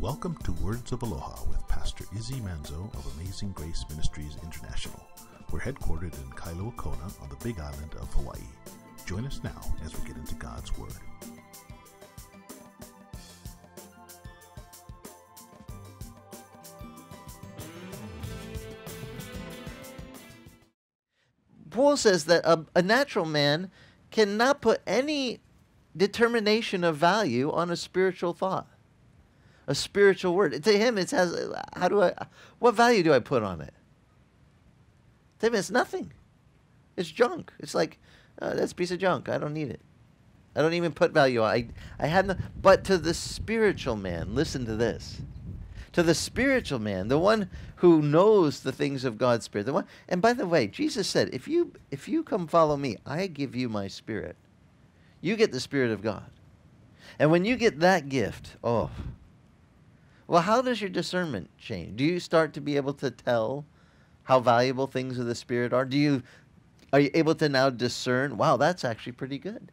Welcome to Words of Aloha with Pastor Izzy Manzo of Amazing Grace Ministries International. We're headquartered in Kailua Kona on the Big Island of Hawaii. Join us now as we get into God's Word. Paul says that a natural man cannot put any determination of value on a spiritual thought, a spiritual word. To him, it has, what value do I put on it? To him, it's nothing. It's junk. It's like, that's a piece of junk. I don't need it. I don't even put value on it. I had no, but to the spiritual man, listen to this. To the spiritual man, the one who knows the things of God's Spirit. The one, and by the way, Jesus said, if you come follow me, I give you my Spirit. You get the Spirit of God. And when you get that gift, oh, well, how does your discernment change? Do you start to be able to tell how valuable things of the Spirit are? Are you able to now discern, wow, that's actually pretty good?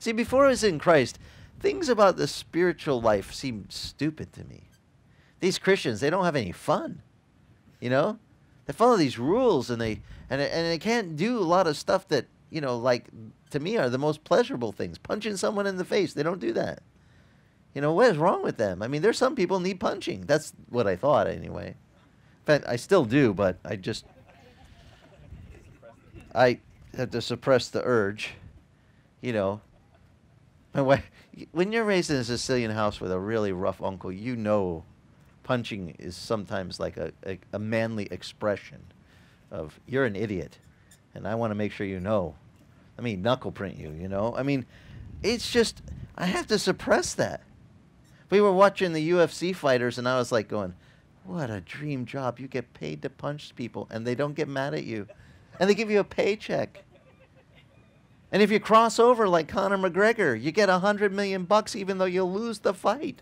See, before I was in Christ, things about the spiritual life seemed stupid to me. These Christians, they don't have any fun, you know? They follow these rules, and they can't do a lot of stuff that, you know, like, to me are the most pleasurable things. Punching someone in the face, they don't do that. You know, what is wrong with them? I mean, there's some people need punching. That's what I thought anyway. In fact, I still do, but I have to suppress the urge, you know. My wife, when you're raised in a Sicilian house with a really rough uncle, you know, punching is sometimes like a manly expression of, you're an idiot, and I want to make sure you know. I mean, knuckle print you, you know? I mean, it's just, I have to suppress that. We were watching the UFC fighters, and I was like going, what a dream job. You get paid to punch people, and they don't get mad at you. And they give you a paycheck. And if you cross over like Conor McGregor, you get $100 million bucks even though you lose the fight,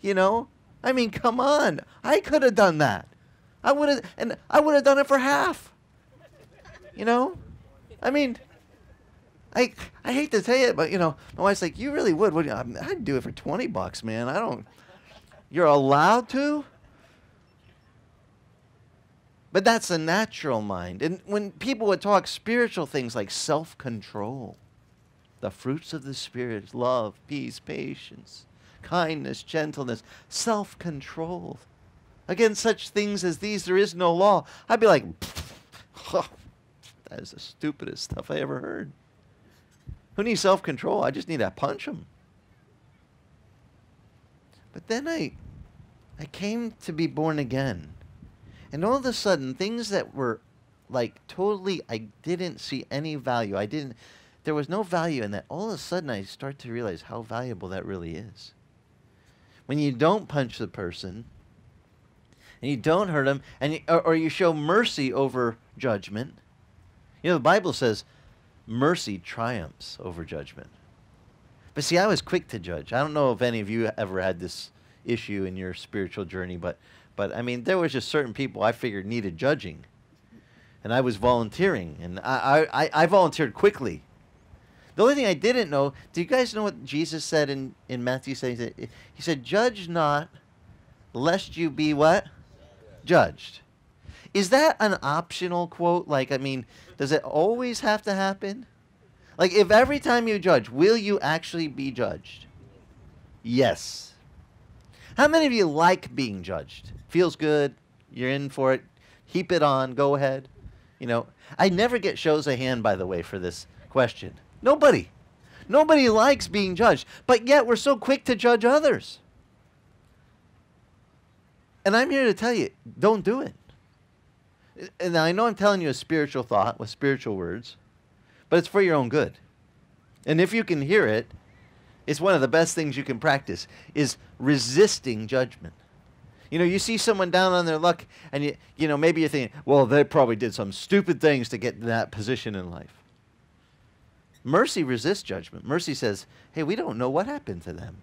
you know? I mean, come on. I could have done that. I would have, and I would have done it for half. You know? I mean, I hate to tell you, but, you know, my wife's like, you really would, wouldn't you? I mean, I'd do it for 20 bucks, man. I don't, you're allowed to? But that's a natural mind. And when people would talk spiritual things like self-control, the fruits of the Spirit, love, peace, patience, kindness, gentleness, self-control. Against such things as these, there is no law. I'd be like, oh, that is the stupidest stuff I ever heard. Who needs self-control? I just need to punch him. But then I came to be born again. And all of a sudden, things that were like totally, I didn't see any value. There was no value in that. All of a sudden, I start to realize how valuable that really is. When you don't punch the person, and you don't hurt them, and or you show mercy over judgment. You know, the Bible says mercy triumphs over judgment. But see, I was quick to judge. I don't know if any of you ever had this issue in your spiritual journey, but I mean, there was just certain people I figured needed judging. And I was volunteering, and I volunteered quickly. The only thing I didn't know, do you guys know what Jesus said in Matthew 7? He said, judge not, lest you be what? Judged. Is that an optional quote? Like, I mean, does it always have to happen? Like, if every time you judge, will you actually be judged? Yes. How many of you like being judged? Feels good. You're in for it. Heap it on. Go ahead. You know, I never get shows of hand, by the way, for this question. Nobody. Nobody likes being judged, but yet we're so quick to judge others. And I'm here to tell you, don't do it. And I know I'm telling you a spiritual thought with spiritual words, but it's for your own good. And if you can hear it, it's one of the best things you can practice is resisting judgment. You know, you see someone down on their luck, and you know, maybe you're thinking, well, they probably did some stupid things to get to that position in life. Mercy resists judgment. Mercy says, hey, we don't know what happened to them.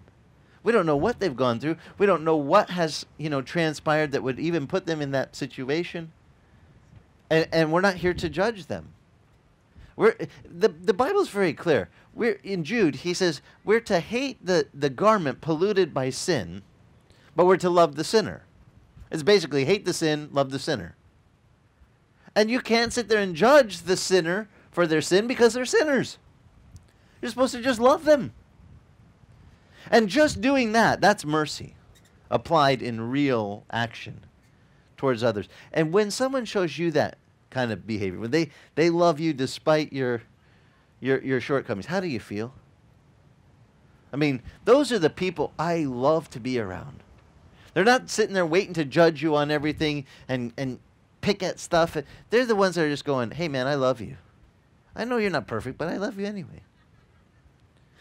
We don't know what they've gone through. We don't know what has, you know, transpired that would even put them in that situation. And we're not here to judge them. The Bible's very clear. In Jude, he says, we're to hate the garment polluted by sin, but we're to love the sinner. It's basically hate the sin, love the sinner. And you can't sit there and judge the sinner for their sin because they're sinners. You're supposed to just love them. And just doing that, that's mercy applied in real action towards others. And when someone shows you that kind of behavior, when they love you despite your shortcomings, how do you feel? I mean, those are the people I love to be around. They're not sitting there waiting to judge you on everything and pick at stuff. They're the ones that are just going, hey, man, I love you. I know you're not perfect, but I love you anyway.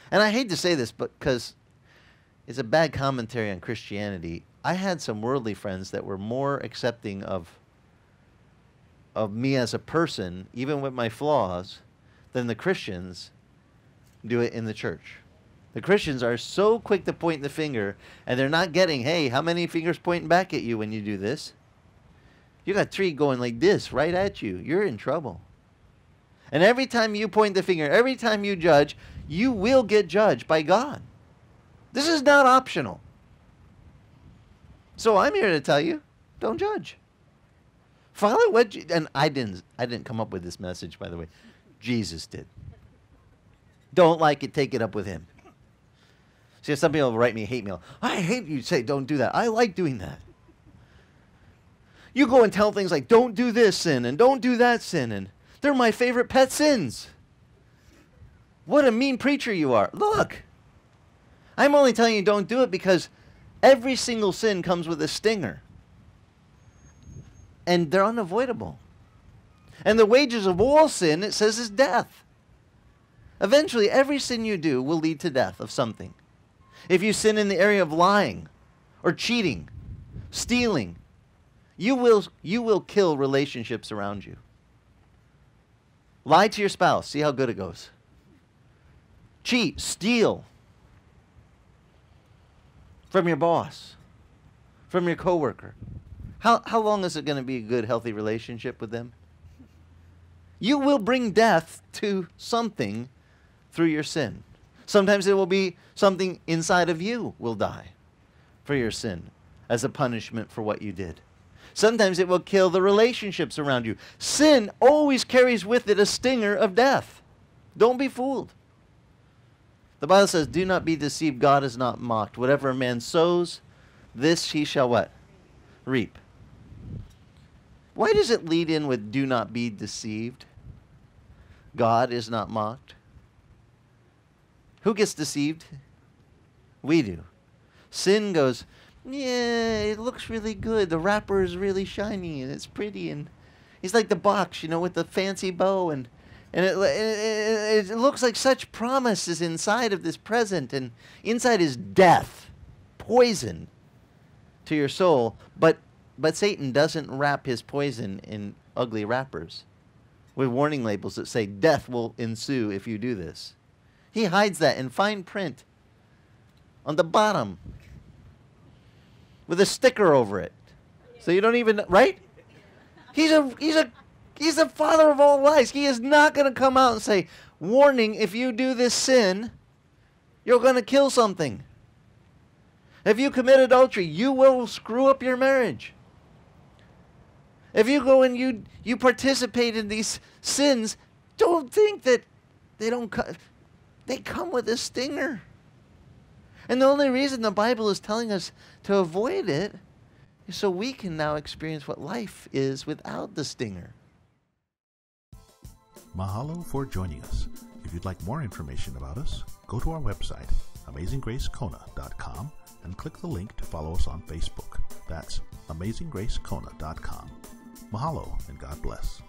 And I hate to say this, but because it's a bad commentary on Christianity, I had some worldly friends that were more accepting of me as a person, even with my flaws, than the Christians do it in the church. The Christians are so quick to point the finger, and they're not getting, hey, how many fingers pointing back at you when you do this? You got three going like this right at you. You're in trouble. And every time you point the finger, every time you judge, you will get judged by God. This is not optional. So I'm here to tell you, don't judge. Follow what you, and I didn't come up with this message, by the way. Jesus did. Don't like it, take it up with him. See, some people write me hate mail. I hate you say, don't do that. I like doing that. You go and tell things like, don't do this sin and don't do that sin. And they're my favorite pet sins. What a mean preacher you are. Look, I'm only telling you don't do it because every single sin comes with a stinger. And they're unavoidable. And the wages of all sin, it says, is death. Eventually, every sin you do will lead to death of something. If you sin in the area of lying or cheating, stealing, you will kill relationships around you. Lie to your spouse. See how good it goes. Cheat, steal from your boss, from your coworker. How long is it going to be a good, healthy relationship with them? You will bring death to something through your sin. Sometimes it will be something inside of you will die for your sin as a punishment for what you did. Sometimes it will kill the relationships around you. Sin always carries with it a stinger of death. Don't be fooled. The Bible says, do not be deceived. God is not mocked. Whatever a man sows, this he shall what? Reap. Why does it lead in with do not be deceived? God is not mocked. Who gets deceived? We do. Sin goes, yeah, it looks really good. The wrapper is really shiny and it's pretty. And he's like the box, you know, with the fancy bow. And it looks like such promise is inside of this present. And inside is death, poison to your soul. But Satan doesn't wrap his poison in ugly wrappers with warning labels that say death will ensue if you do this. He hides that in fine print on the bottom with a sticker over it. So you don't even, right? He's a father of all lies. He is not going to come out and say, warning, if you do this sin, you're going to kill something. If you commit adultery, you will screw up your marriage. If you go and you participate in these sins, don't think that they don't come. They come with a stinger. And the only reason the Bible is telling us to avoid it is so we can now experience what life is without the stinger. Mahalo for joining us. If you'd like more information about us, go to our website, AmazingGraceKona.com, and click the link to follow us on Facebook. That's AmazingGraceKona.com. Mahalo and God bless.